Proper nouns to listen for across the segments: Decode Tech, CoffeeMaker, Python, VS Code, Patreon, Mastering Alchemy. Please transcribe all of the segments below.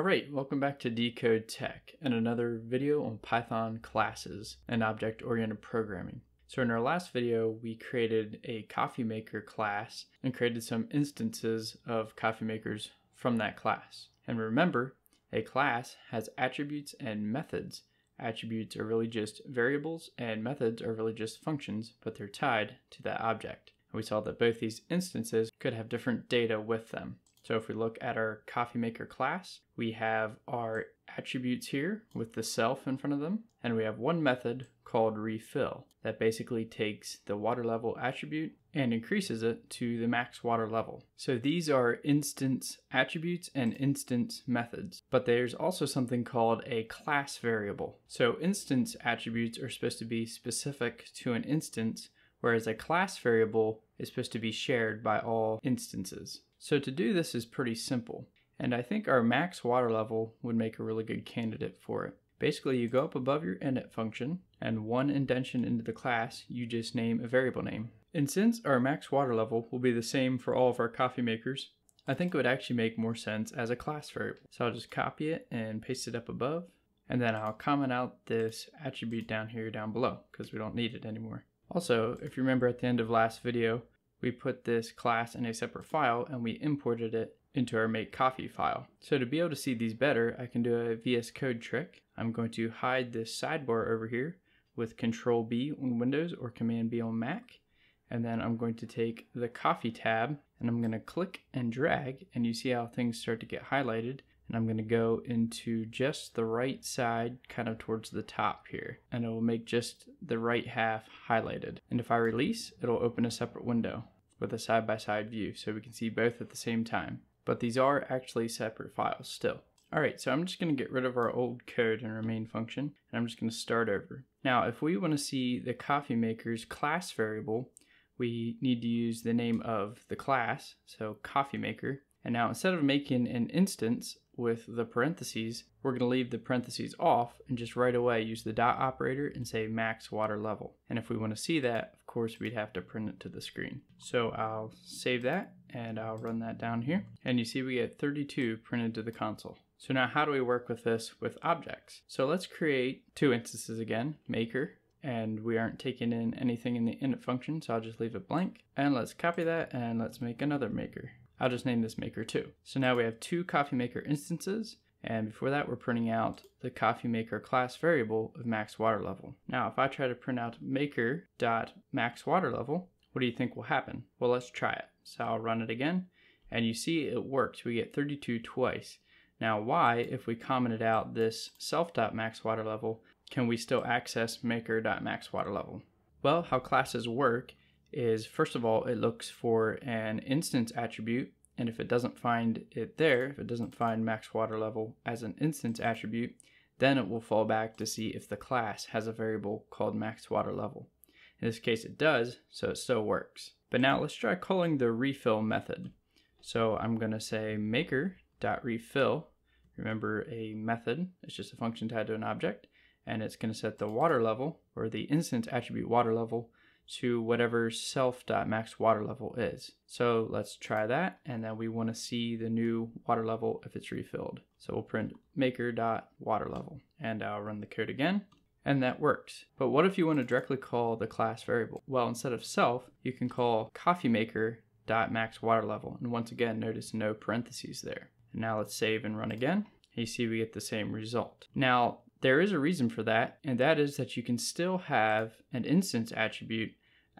Alright, welcome back to Decode Tech and another video on Python classes and object-oriented programming. So in our last video, we created a CoffeeMaker class and created some instances of CoffeeMakers from that class. And remember, a class has attributes and methods. Attributes are really just variables and methods are really just functions, but they're tied to that object. And we saw that both these instances could have different data with them. So if we look at our CoffeeMaker class, we have our attributes here with the self in front of them, and we have one method called refill that basically takes the water level attribute and increases it to the max water level. So these are instance attributes and instance methods, but there's also something called a class variable. So instance attributes are supposed to be specific to an instance, whereas a class variable is supposed to be shared by all instances. So to do this is pretty simple, and I think our max water level would make a really good candidate for it. Basically, you go up above your init function, and one indentation into the class, you just name a variable name. And since our max water level will be the same for all of our coffee makers, I think it would actually make more sense as a class variable. So I'll just copy it and paste it up above, and then I'll comment out this attribute down here down below, because we don't need it anymore. Also, if you remember at the end of last video, we put this class in a separate file and we imported it into our make coffee file. So to be able to see these better, I can do a VS Code trick. I'm going to hide this sidebar over here with Control B on Windows or Command B on Mac. And then I'm going to take the coffee tab and I'm going to click and drag, and you see how things start to get highlighted. And I'm going to go into just the right side, kind of towards the top here, and it will make just the right half highlighted. And if I release, it'll open a separate window with a side-by-side view, so we can see both at the same time. But these are actually separate files still. All right, so I'm just going to get rid of our old code and our main function, and I'm just going to start over. Now, if we want to see the CoffeeMaker's class variable, we need to use the name of the class, so CoffeeMaker. And now instead of making an instance with the parentheses, we're going to leave the parentheses off and just right away use the dot operator and say max water level. And if we want to see that, of course, we'd have to print it to the screen. So I'll save that and I'll run that down here. And you see we get 32 printed to the console. So now how do we work with this with objects? So let's create two instances again, maker, and we aren't taking in anything in the init function, so I'll just leave it blank. And let's copy that and let's make another maker. I'll just name this maker too. So now we have two CoffeeMaker instances, and before that we're printing out the CoffeeMaker class variable of max water level. Now if I try to print out maker.maxWaterLevel, what do you think will happen? Well, let's try it. So I'll run it again, and you see it works. We get 32 twice. Now why, if we commented out this self.maxWaterLevel, can we still access maker.maxWaterLevel? Well, how classes work is, first of all, it looks for an instance attribute, and if it doesn't find it there, if it doesn't find max water level as an instance attribute, then it will fall back to see if the class has a variable called max water level. In this case it does, so it still works. But now let's try calling the refill method. So I'm going to say maker.refill. Remember, a method is just a function tied to an object, and it's going to set the water level, or the instance attribute water level, to whatever self.maxWaterLevel is. So let's try that, and then we want to see the new water level if it's refilled. So we'll print maker.waterLevel, and I'll run the code again, and that works. But what if you want to directly call the class variable? Well, instead of self, you can call CoffeeMaker.maxWaterLevel, and once again, notice no parentheses there. And now let's save and run again. You see we get the same result. Now, there is a reason for that, and that is that you can still have an instance attribute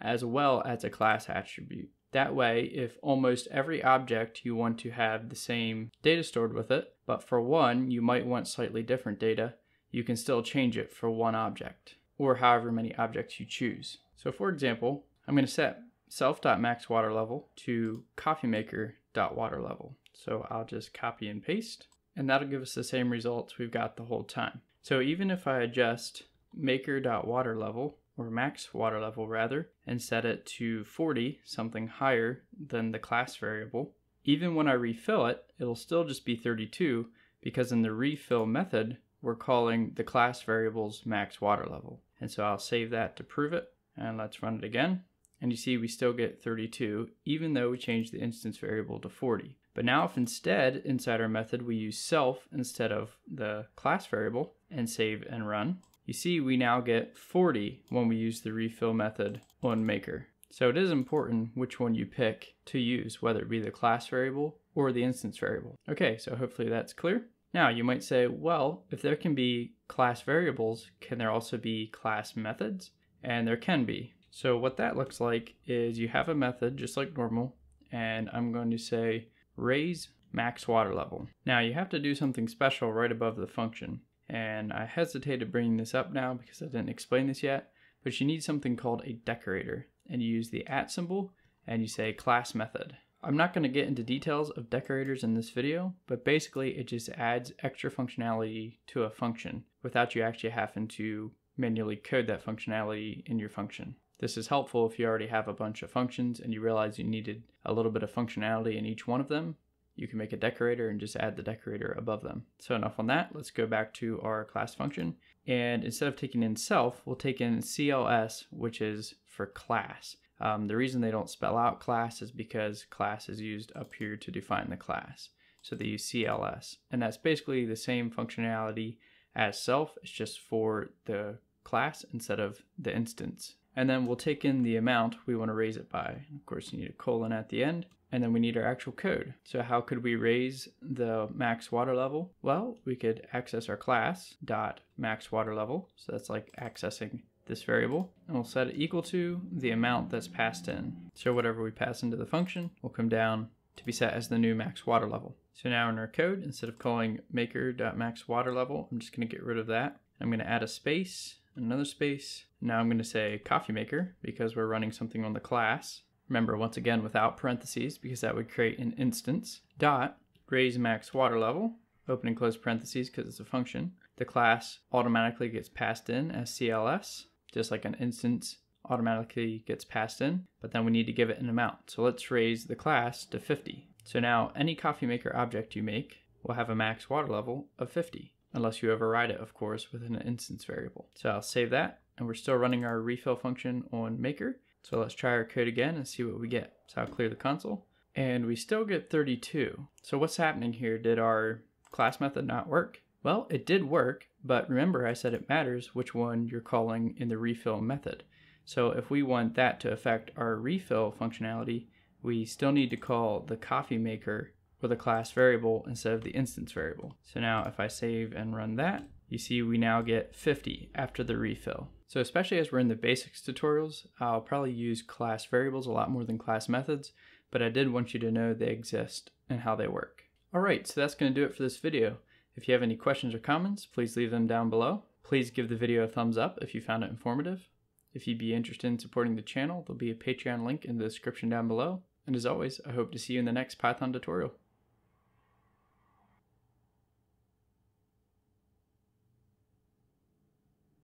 as well as a class attribute. That way, if almost every object you want to have the same data stored with it, but for one you might want slightly different data, you can still change it for one object, or however many objects you choose. So for example, I'm going to set self.maxWaterLevel to CoffeeMaker.waterLevel. So I'll just copy and paste, and that'll give us the same results we've got the whole time. So even if I adjust maker.waterLevel, or max water level rather, and set it to 40, something higher than the class variable, even when I refill it, it'll still just be 32, because in the refill method, we're calling the class variable's max water level. And so I'll save that to prove it, and let's run it again. And you see we still get 32, even though we changed the instance variable to 40. But now if instead inside our method we use self instead of the class variable and save and run, you see we now get 40 when we use the refill method on maker. So it is important which one you pick to use, whether it be the class variable or the instance variable. Okay, so hopefully that's clear. Now you might say, well, if there can be class variables, can there also be class methods? And there can be. So what that looks like is you have a method just like normal, and I'm going to say raise max water level. Now you have to do something special right above the function. And I hesitated bringing this up now because I didn't explain this yet, but you need something called a decorator, and you use the at symbol and you say class method. I'm not going to get into details of decorators in this video, but basically it just adds extra functionality to a function without you actually having to manually code that functionality in your function. This is helpful if you already have a bunch of functions and you realize you needed a little bit of functionality in each one of them. You can make a decorator and just add the decorator above them. So enough on that, let's go back to our class function. And instead of taking in self, we'll take in CLS, which is for class. The reason they don't spell out class is because class is used up here to define the class. So they use CLS. And that's basically the same functionality as self, it's just for the class instead of the instance. And then we'll take in the amount we want to raise it by. Of course, you need a colon at the end. And then we need our actual code. So how could we raise the max water level? Well, we could access our class dot max water level. So that's like accessing this variable, and we'll set it equal to the amount that's passed in. So whatever we pass into the function will come down to be set as the new max water level. So now in our code, instead of calling maker.maxWaterLevel, I'm just going to get rid of that. I'm going to add a space, another space. Now I'm going to say CoffeeMaker because we're running something on the class. Remember, once again, without parentheses, because that would create an instance, dot raise max water level, open and close parentheses because it's a function. The class automatically gets passed in as CLS, just like an instance automatically gets passed in, but then we need to give it an amount. So let's raise the class to 50. So now any coffee maker object you make will have a max water level of 50, unless you override it, of course, with an instance variable. So I'll save that, and we're still running our refill function on maker. So let's try our code again and see what we get. So I'll clear the console, and we still get 32. So what's happening here? Did our class method not work? Well, it did work, but remember I said it matters which one you're calling in the refill method. So if we want that to affect our refill functionality, we still need to call the coffee maker with a class variable instead of the instance variable. So now if I save and run that, you see we now get 50 after the refill. So especially as we're in the basics tutorials, I'll probably use class variables a lot more than class methods, but I did want you to know they exist and how they work. All right, so that's going to do it for this video. If you have any questions or comments, please leave them down below. Please give the video a thumbs up if you found it informative. If you'd be interested in supporting the channel, there'll be a Patreon link in the description down below. And as always, I hope to see you in the next Python tutorial.